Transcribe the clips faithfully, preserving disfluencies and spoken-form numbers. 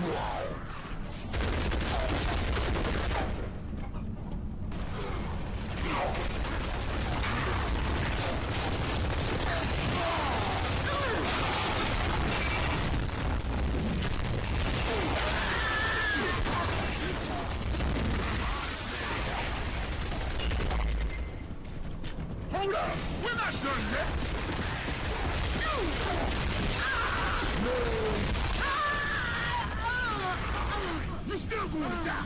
Hold up! We're not done yet! No! You're still going to die!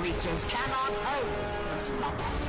creatures cannot hope to stop us.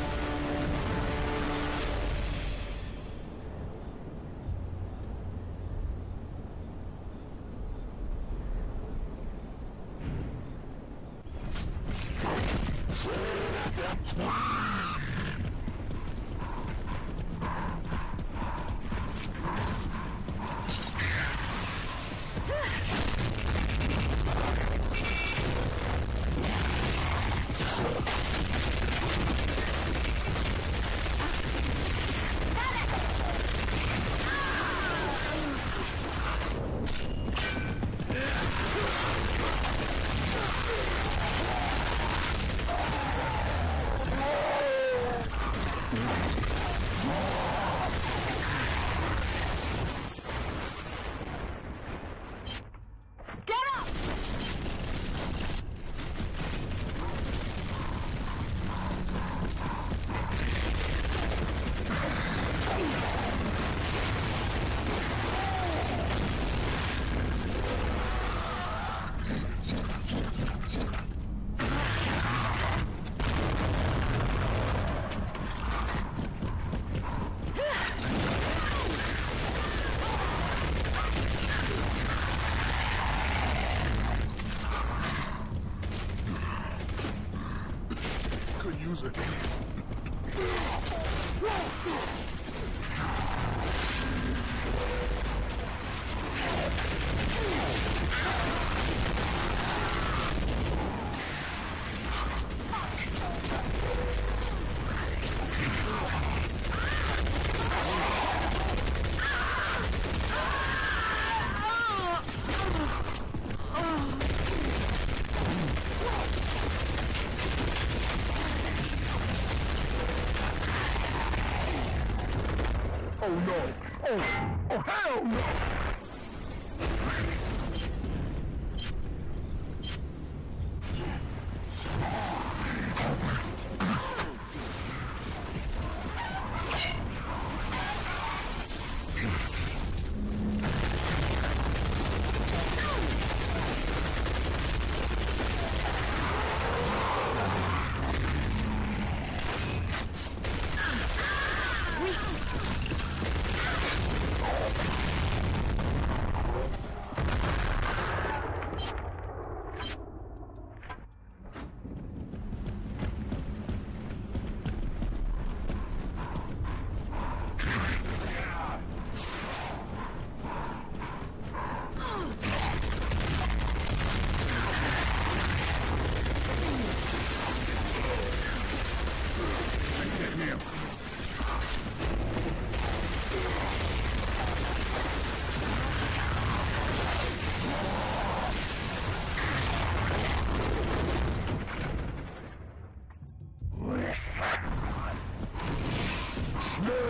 No!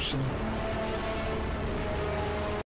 action.